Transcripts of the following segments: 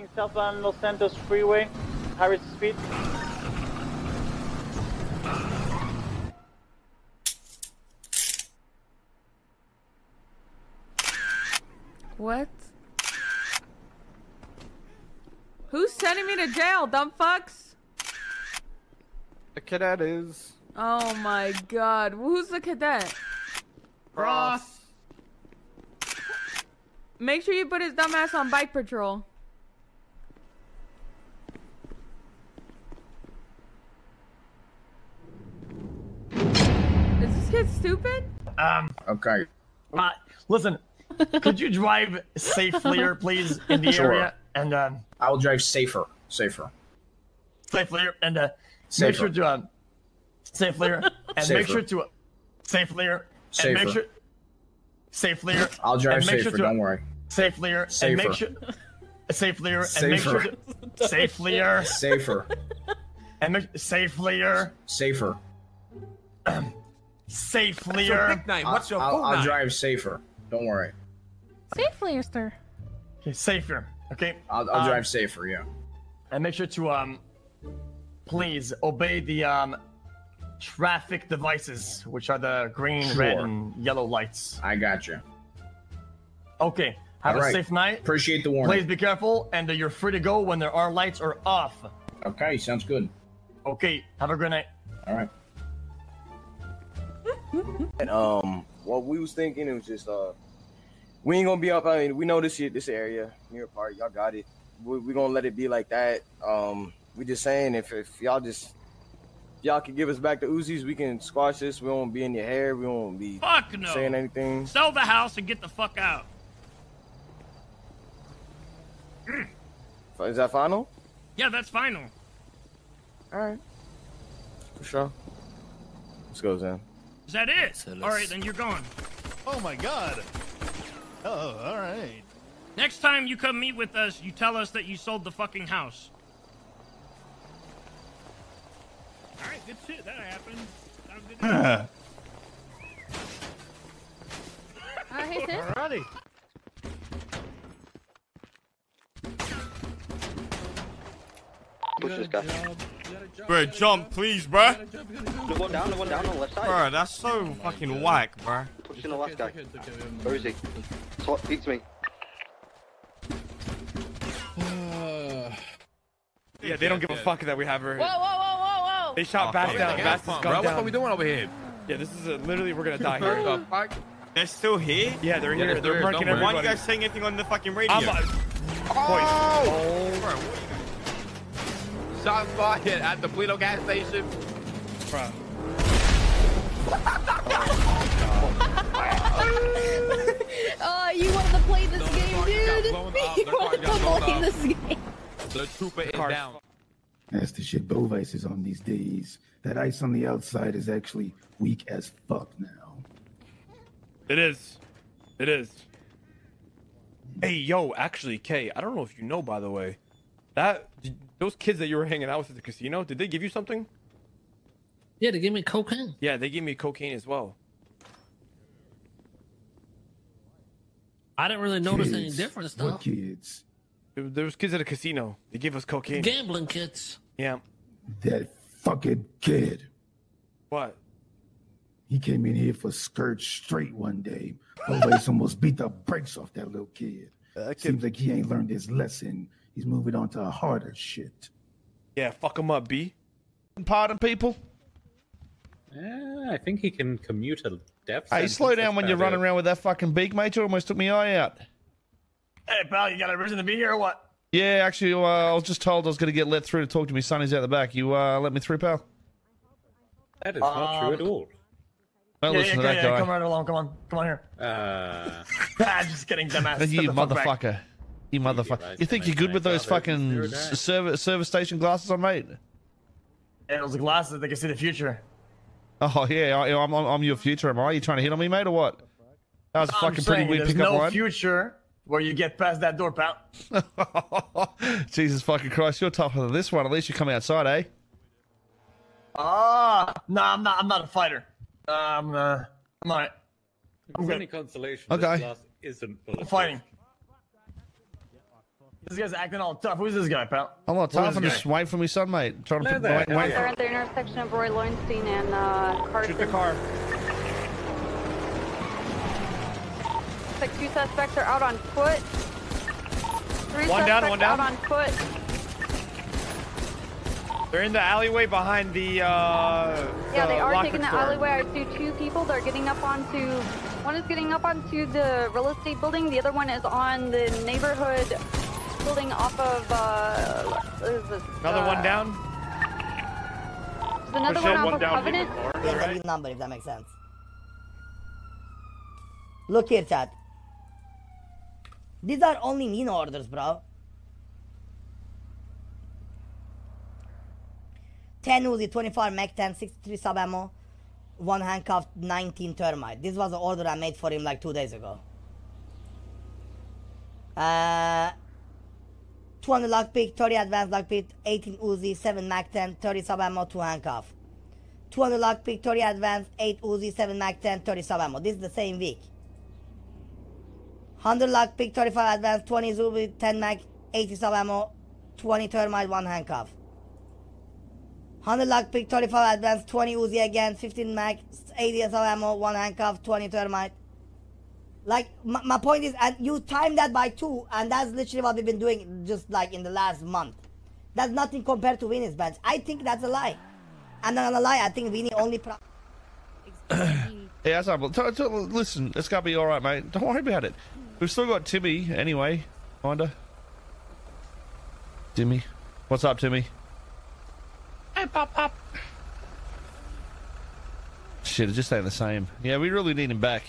heading south on Los Santos Freeway. High rates of speed. What? Who's sending me to jail, dumb fucks? The cadet is. Oh my god. Who's the cadet? Ross. Make sure you put his dumb ass on bike patrol. Is this kid stupid? Okay. Listen, could you drive safelier, please, in the area? And I'll drive safelier, and make sure to safelier, and make sure to safelier, and make sure safelier. I'll drive safer. Don't worry. Safelier, and make sure safelier, and make sure safelier, safer, and make safelier, safer, safelier. What's your nickname? I'll drive safer. Don't worry. Safelier, sir. Okay, safer. Okay. I'll drive safer, yeah. And make sure to please obey the traffic devices, which are the green, red, and yellow lights. I got you. Okay. Have a safe night. Appreciate the warning. Please be careful, and you're free to go when there are lights are off. Okay, sounds good. Okay. Have a good night. All right. And what we was thinking, it was just we ain't gonna be up. I mean, we know this shit, this area, near park. Y'all got it. We gonna let it be like that. We just saying, if y'all just could give us back the Uzis, we can squash this. We won't be in your hair. We won't be saying anything. Sell the house and get the fuck out. Is that final? Yeah, that's final. All right. For sure. Let's go, Zan. Is that it? So all right, then you're gone. Oh my god. Oh, all right. Next time you come meet with us, you tell us that you sold the fucking house. All right, good shit. That happened. That was good. Alrighty. Push this guy. Bruh, jump, please, bruh. The one down on the left side. Bruh, that's so fucking whack, bruh. Pushing the last guy. Where is he? Swat peeks me. Yeah, they don't give a fuck that we have her. Whoa, whoa, whoa, whoa, whoa! They shot back down. Bass is gone down. What are we doing over here? Yeah, this is literally we're gonna die here. They're still here? Yeah, they're here. They're marking everybody. Why are you guys saying anything on the fucking radio? Oh! Shot fired at the Pluto gas station. Bruh. Oh, you want to play this game, dude? You want to play this game? The trooper is down. That's the shit Bovice is on these days. That ice on the outside is actually weak as fuck now. It is. It is. Hey, yo, actually, Kay, I don't know if you know, by the way, that those kids that you were hanging out with at the casino, did they give you something? Yeah, they gave me cocaine. Yeah, they gave me cocaine as well. I didn't really notice any difference though. What kids? There was kids at a casino. They gave us cocaine. Gambling kids. Yeah. That fucking kid. What? He came in here for skirt straight one day. Bovice almost beat the brakes off that little kid. Seems like he ain't learned his lesson. He's moving on to harder shit. Yeah, fuck him up, B. Pardon people? I think he can commute a death sentence. Hey, slow down when you're running around with that fucking beak, mate. You almost took my eye out. Hey, pal, you got a reason to be here or what? Yeah, actually, I was just told I was going to get let through to talk to me. Sonny's out the back. You let me through, pal? That is not true at all. Don't listen to that guy. Come right along. Come on. Come on here. Just kidding, dumbass. You motherfucker. You motherfucker. You think you're good with those fucking service station glasses on, mate? Yeah, those glasses that can see the future. Oh yeah, I'm your future, am I? Are you trying to hit on me, mate, or what? That was a fucking pretty weird pickup line. There's no future where you get past that door, pal. Jesus fucking Christ, you're tougher than this one. At least you come outside, eh? No, I'm not a fighter. I'm alright. If there's any consolation, this glass isn't bulletproof. I'm fighting. This guy's acting all tough. Who's this guy, pal? I'm all tough and just white from me son, mate. Trying to put my white. They're at the intersection of Roy Lewinstein and Carter. Shoot the car. Looks like two suspects are out on foot. Three one down, one down. Out on foot. They're in the alleyway behind the. Yeah, they are taking the alleyway. I see two people. They're getting up onto. One is getting up onto the real estate building. The other one is on the neighborhood building off of. What is this? Another one down. There's another one off of Covenant. Yeah, that'd be a number if that makes sense. Look here, chat. These are only Nino orders, bro. 10 Uzi, 24 Mac 10, 63 sub ammo, 1 handcuffed, 19 termite. This was the order I made for him like 2 days ago. 200 lockpick, 30 advanced lockpick, 18 Uzi, 7 Mac 10, 30 sub ammo, 2 handcuff. 200 lockpick, 30 advanced, 8 Uzi, 7 Mac 10, 30 sub ammo. This is the same week. 100 lockpick, 35 advanced, 20 Zubi, 10 mag, 80 sub ammo, 20 termite, 1 handcuff. 100 lockpick, 35 advanced, 20 Uzi again, 15 mag, 80 sub ammo, 1 handcuff, 20 termite. Like, my point is, and you time that by 2, and that's literally what we've been doing just like in the last month. That's nothing compared to Vinny's bench. I think that's a lie. I'm not gonna lie, I think Vinny only yeah, that's unbelievable. Listen, it's gonna be alright, mate. Don't worry about it. We've still got Timmy, anyway. Kinda. Timmy. What's up, Timmy? Hey, pop, pop. Shit, it just ain't the same. Yeah, we really need him back.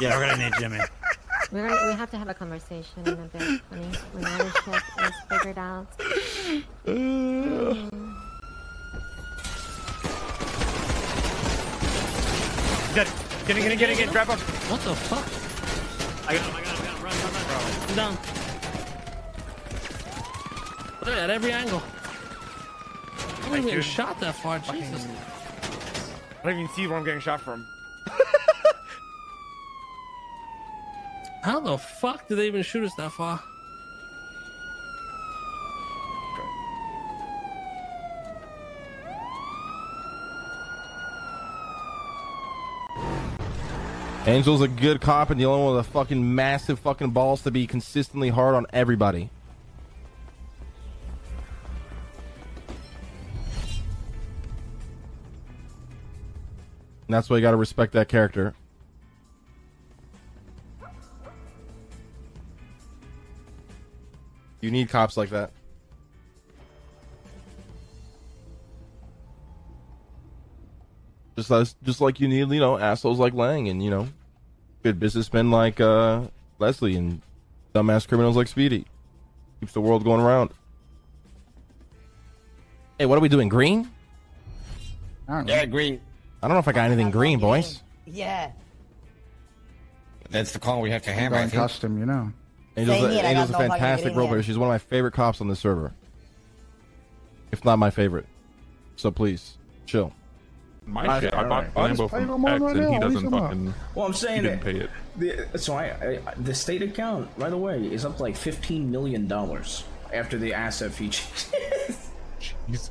Yeah, we're gonna need Jimmy. We have to have a conversation in a bit, honey. When all this shit is figured out. Dead. Get it, drop up. What the fuck? I got him, run, I'm down. Look at every angle. I don't even shot that far, Jesus. I don't even see where I'm getting shot from. How the fuck did they even shoot us that far? Angel's a good cop and the only one with a fucking massive fucking balls to be consistently hard on everybody. And that's why you gotta respect that character. You need cops like that. Just like you need, you know, assholes like Lang and, you know, good businessmen like Leslie and dumbass criminals like Speedy. Keeps the world going around. Hey, what are we doing? Green? I don't know. Yeah, green. I don't know if I got anything green, boys. Yeah. That's the call we have to hammer. I custom, you know. Angel's a fantastic role player. She's one of my favorite cops on the server. If not my favorite. So please, chill. My shit, I bought Lambo from X and he doesn't fucking. Well, I'm saying he didn't pay it. So the state account right away is up like $15 million after the asset features.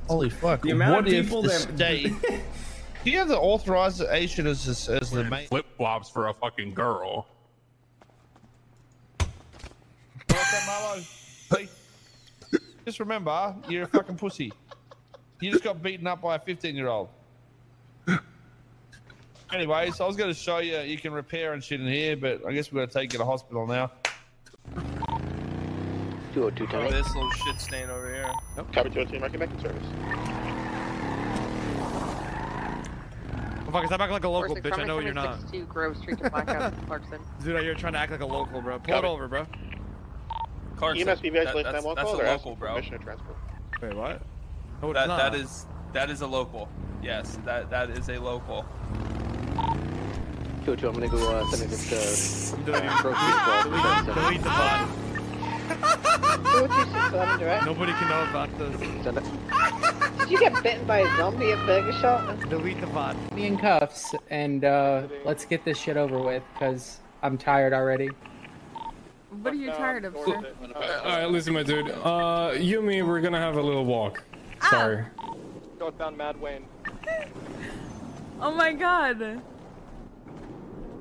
Holy fuck! The amount of people that do you have the authorization as the main flip flops for a fucking girl? Hey, just remember, you're a fucking pussy. You just got beaten up by a 15-year-old. Anyways, I was going to show you can repair and shit in here, but I guess we're going to take you to hospital now. 202 time. Oh, this little shit stain over here. Nope. Copy 202, my connected service. Oh, fuck, is that back like a local bitch? I know you're not. Grove Street to Blackout, Clarkson. Dude, you're trying to act like a local, bro. Pull it over, bro. Clarkson. EMS BVS that, that's local, a local, bro. Transport. Wait, what? Oh, that is a local. Yes, that is a local. 202, I'm gonna go send it to delete the bot. 20267 direct. Nobody can know about this. Did you get bitten by a zombie at Burger Shot? Delete the bot. Me in cuffs, and let's get this shit over with, because I'm tired already. What are you tired of, sir? Alright, listen, my dude. You and me, we're gonna have a little walk. Ow. Sorry. Northbound Mad Wayne. Oh my god.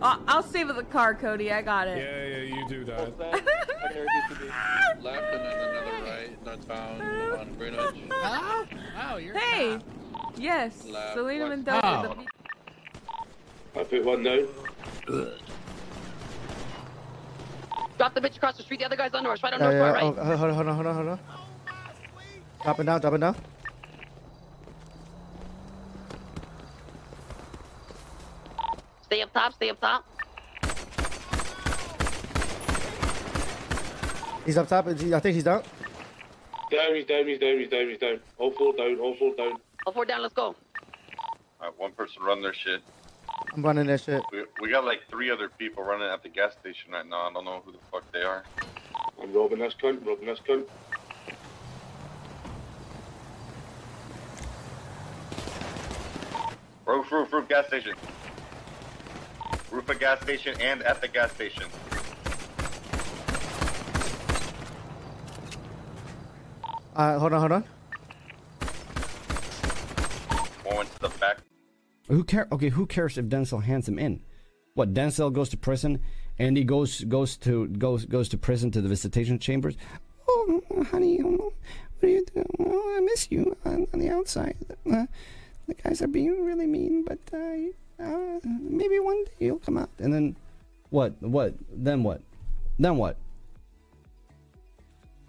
I'll stay with the car, Cody. I got it. Yeah, you do that. Left and then another right, northbound on Greenwich. Huh? Wow, you're hey! Fast. Yes, left, Selena and Doug. I put one down. Drop the bitch across the street. The other guy's under us. Right on north car, right? Oh, hold on. Drop it down. Stay up top. He's up top. I think he's down. He's down. All four down. All four down, let's go. Alright, one person run their shit. I'm running their shit. We got like 3 other people running at the gas station right now. I don't know who the fuck they are. I'm robbing this cunt. Roof, gas station. Roof a gas station and at the gas station. Hold on. One to the back. Who cares? Okay, who cares if Denzel hands him in? What? Denzel goes to prison, and he goes to prison to the visitation chambers. Oh, honey, what are you doing? Oh, I miss you on the outside. The guys are being really mean, but maybe one day you'll come out. And then, what? What? Then what? Then what?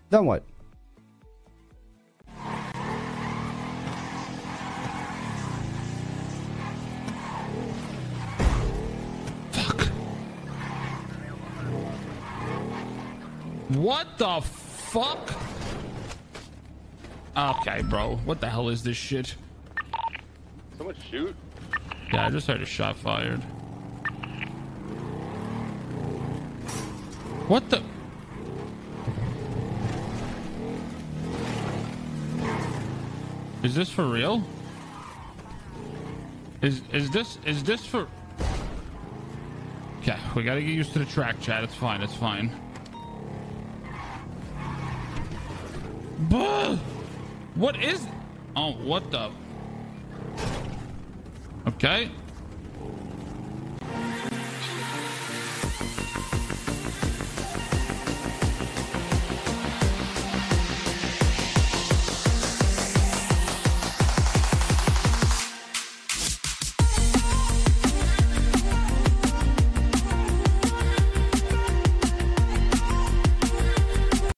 Then what? What the fuck? Okay, bro. What the hell is this shit? Someone shoot? Yeah, I just heard a shot fired. What the? Is this for real? Is this for? Okay, we gotta get used to the track, chat. It's fine. Bull! What is? Oh, what the? Okay.